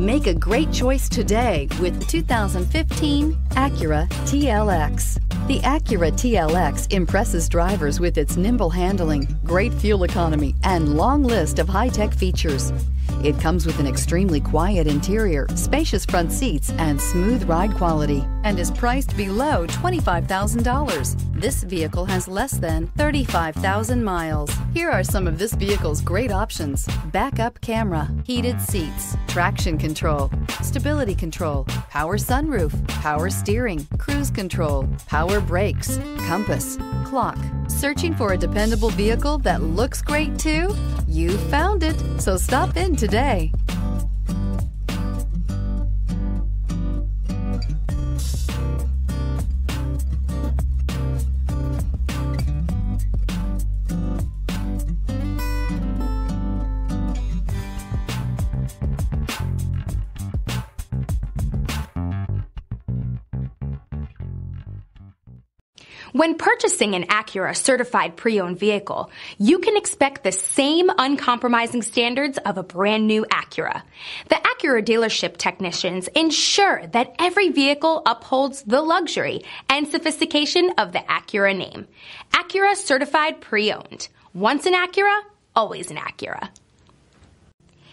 Make a great choice today with the 2015 Acura TLX. The Acura TLX impresses drivers with its nimble handling, great fuel economy, and long list of high-tech features. It comes with an extremely quiet interior, spacious front seats, and smooth ride quality, and is priced below $25,000. This vehicle has less than 35,000 miles. Here are some of this vehicle's great options: backup camera, heated seats, traction control, stability control, power sunroof, power steering, cruise control, power brakes, compass, clock. Searching for a dependable vehicle that looks great too? You found it, so stop in today. When purchasing an Acura certified pre-owned vehicle, you can expect the same uncompromising standards of a brand new Acura. The Acura dealership technicians ensure that every vehicle upholds the luxury and sophistication of the Acura name. Acura certified pre-owned. Once an Acura, always an Acura.